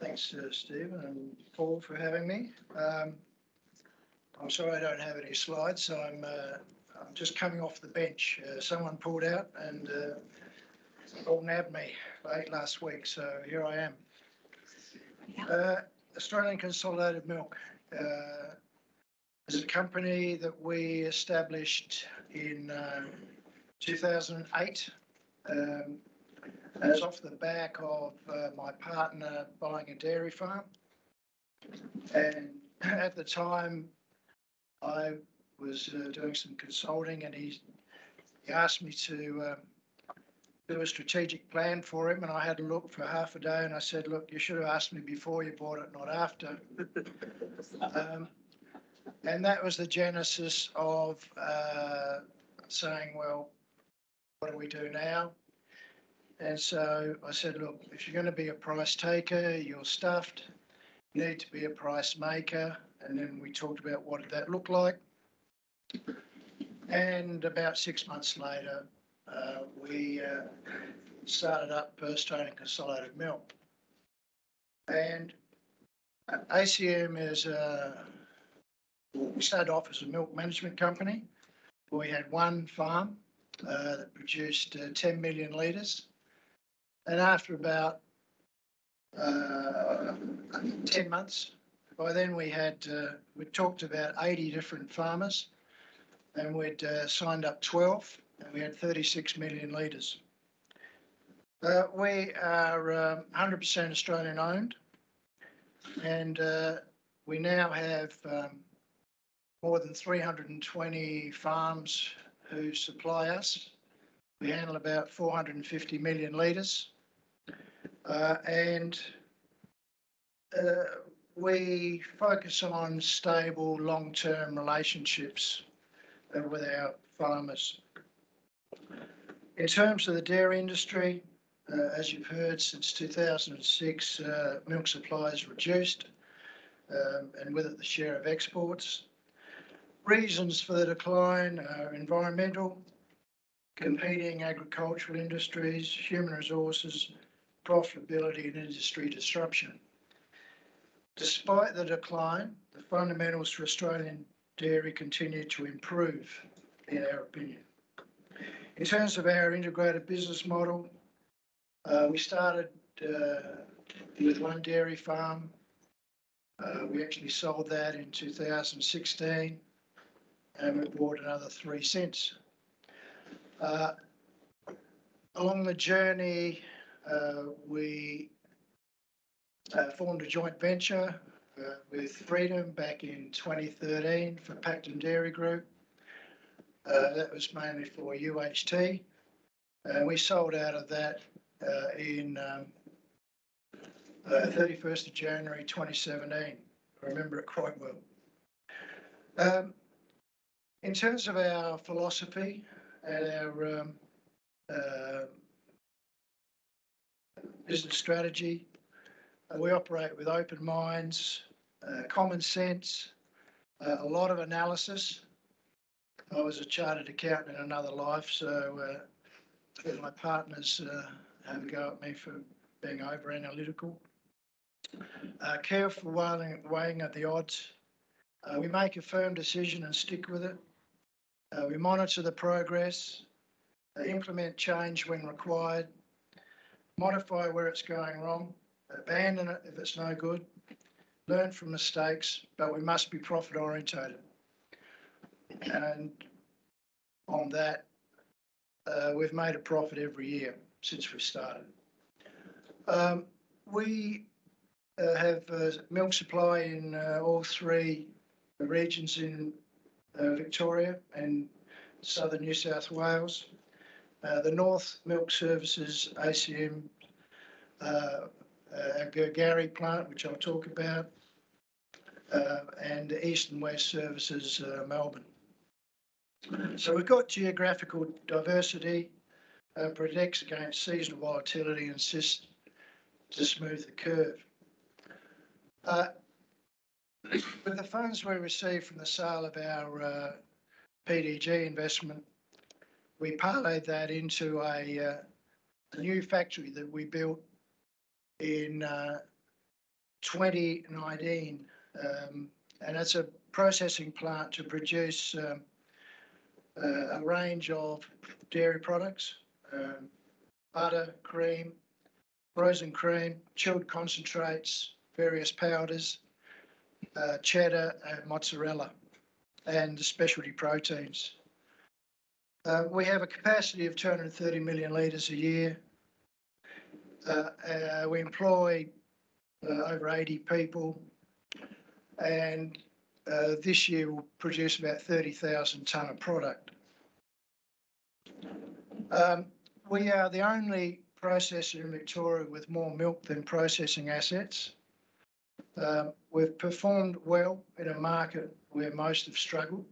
Thanks, Stephen and Paul, for having me. I'm sorry I don't have any slides, so I'm just coming off the bench. Someone pulled out and all nabbed me late last week, so here I am. Australian Consolidated Milk is a company that we established in 2008. It's off the back of my partner buying a dairy farm, and at the time I was doing some consulting, and he asked me to do a strategic plan for him, and I had a look for half a day and I said, look, you should have asked me before you bought it, not after. And that was the genesis of saying, well, what do we do now? And so I said, look, if you're going to be a price taker, you're stuffed. You need to be a price maker. And then we talked about what did that look like. And about 6 months later, we started up Australian Consolidated Milk. And ACM is we started off as a milk management company. We had one farm that produced 10 million litres. And after about 10 months, by then we had we talked about 80 different farmers, and we'd signed up 12, and we had 36 million litres. We are 100% Australian owned, and we now have more than 320 farms who supply us. We handle about 450 million litres. And we focus on stable, long-term relationships with our farmers. In terms of the dairy industry, as you've heard, since 2006, milk supply is reduced, and with it the share of exports. Reasons for the decline are environmental, competing agricultural industries, human resources, profitability and industry disruption. Despite the decline, the fundamentals for Australian dairy continue to improve, in our opinion. In terms of our integrated business model, we started with one dairy farm. We actually sold that in 2016, and we bought another 3 cents. Along the journey, we formed a joint venture with Freedom back in 2013 for Pacton Dairy Group. That was mainly for UHT. We sold out of that in 31st of January 2017. I remember it quite well. In terms of our philosophy and our business strategy, we operate with open minds, common sense, a lot of analysis. I was a chartered accountant in another life, so my partners have a go at me for being over-analytical. Careful weighing of the odds. We make a firm decision and stick with it. We monitor the progress, implement change when required, modify where it's going wrong, abandon it if it's no good, learn from mistakes, but we must be profit orientated. And on that, we've made a profit every year since we started. We have milk supply in all three regions in Victoria and southern New South Wales. The North Milk Services, ACM, our Gergari plant, which I'll talk about, and the East and West Services, Melbourne. So we've got geographical diversity, protects against seasonal volatility and assists to smooth the curve. With the funds we receive from the sale of our PDG investment, we parlayed that into a new factory that we built in 2019, and it's a processing plant to produce a range of dairy products, butter, cream, frozen cream, chilled concentrates, various powders, cheddar and mozzarella, and specialty proteins. We have a capacity of 230 million litres a year. We employ over 80 people, and this year we'll produce about 30,000 tonne of product. We are the only processor in Victoria with more milk than processing assets. We've performed well in a market where most have struggled.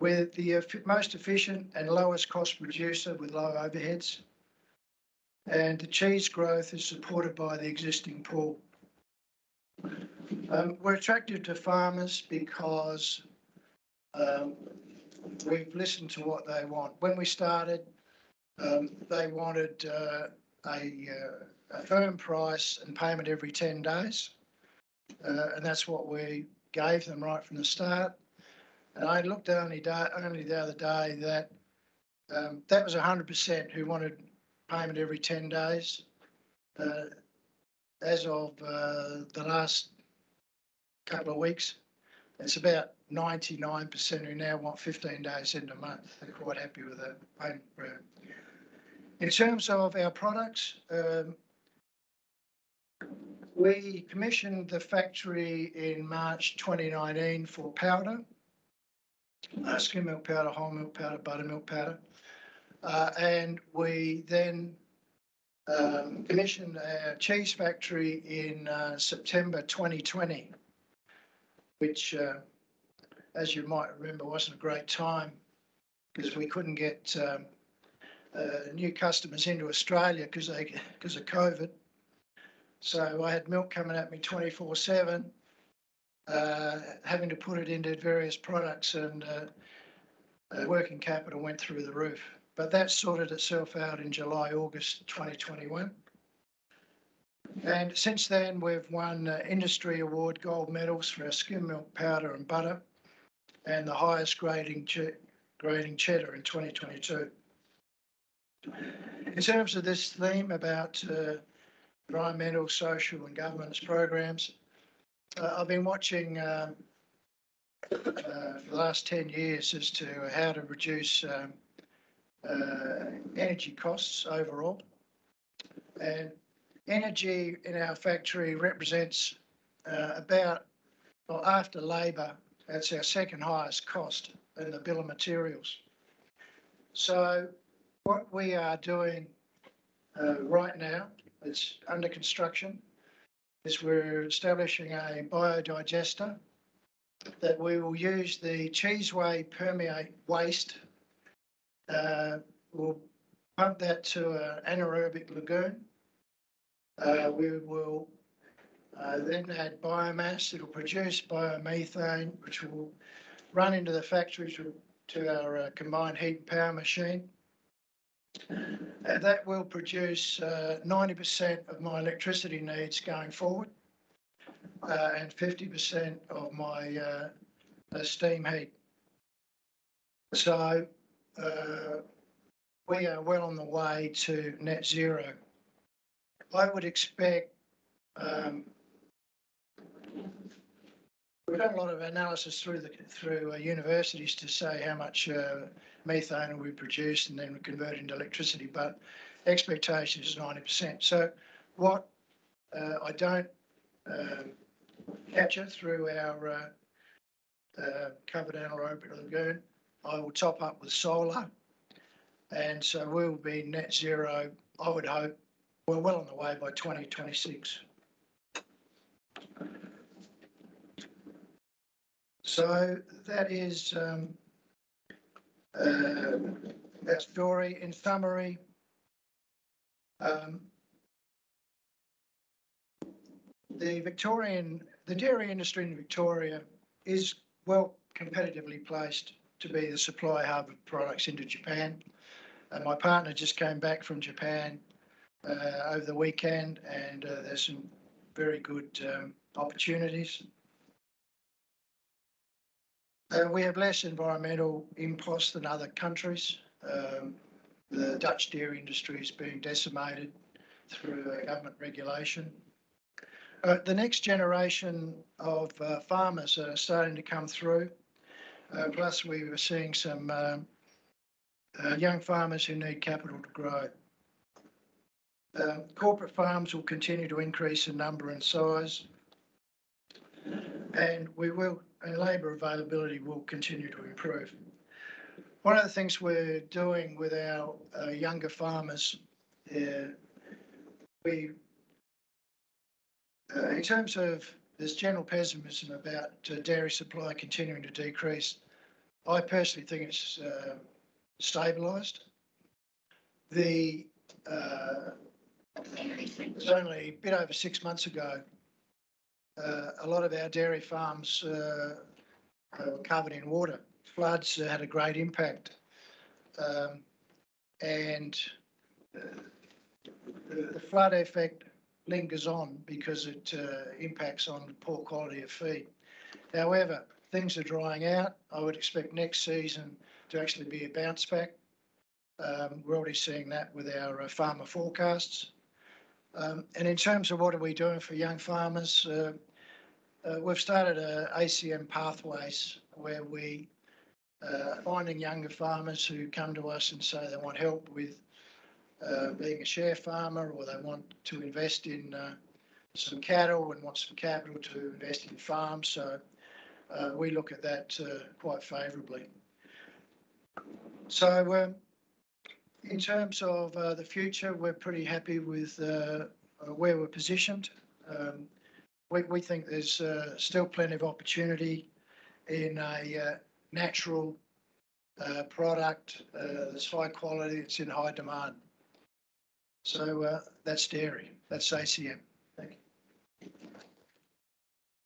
We're the most efficient and lowest cost producer with low overheads. And the cheese growth is supported by the existing pool. We're attractive to farmers because we've listened to what they want. When we started, they wanted a firm price and payment every 10 days. And that's what we gave them right from the start. And I looked only the other day that that was 100% who wanted payment every 10 days. As of the last couple of weeks, it's about 99% who now want 15 days in a month. They're quite happy with that payment program. In terms of our products, we commissioned the factory in March 2019 for powder, skim milk powder, whole milk powder, buttermilk powder. And we then commissioned our cheese factory in September 2020, which, as you might remember, wasn't a great time because we couldn't get new customers into Australia because of COVID. So I had milk coming at me 24/7, having to put it into various products, and working capital went through the roof. But that sorted itself out in July, August 2021. And since then, we've won industry award gold medals for our skim milk powder and butter, and the highest grading cheddar in 2022. In terms of this theme about environmental, social and governance programs, I've been watching for the last 10 years as to how to reduce energy costs overall, and energy in our factory represents about, well, after labour, that's our second highest cost in the bill of materials. So what we are doing right now, it's under construction, is we're establishing a biodigester that we will use the cheese whey permeate waste. We'll pump that to an anaerobic lagoon. We will then add biomass. It'll produce biomethane, which will run into the factory to our combined heat and power machine. And that will produce 90% of my electricity needs going forward, and 50% of my steam heat. So we are well on the way to net zero. I would expect, we've done a lot of analysis through universities to say how much methane we produce and then we convert into electricity, but expectation is 90%. So what I don't capture through our covered anaerobic lagoon, I will top up with solar, and so we'll be net zero, I would hope. We're well on the way by 2026. So that is our story. In summary, the dairy industry in Victoria is well competitively placed to be the supply hub of products into Japan. And my partner just came back from Japan over the weekend, and there's some very good opportunities. We have less environmental impacts than other countries. The Dutch dairy industry is being decimated through government regulation. The next generation of farmers are starting to come through. Plus, we were seeing some young farmers who need capital to grow. Corporate farms will continue to increase in number and size, and labour availability will continue to improve. One of the things we're doing with our younger farmers, in terms of this general pessimism about dairy supply continuing to decrease, I personally think it's stabilised. It was only a bit over 6 months ago, a lot of our dairy farms were covered in water. Floods had a great impact, and the flood effect lingers on because it impacts on poor quality of feed. However, things are drying out. I would expect next season to actually be a bounce back. We're already seeing that with our farmer forecasts. And in terms of what are we doing for young farmers, we've started ACM pathways where we are finding younger farmers who come to us and say they want help with being a share farmer, or they want to invest in some cattle and want some capital to invest in farms. So we look at that quite favourably. So in terms of the future, we're pretty happy with where we're positioned. We think there's still plenty of opportunity in a natural product that's high quality, it's in high demand. So that's dairy, that's ACM. Thank you.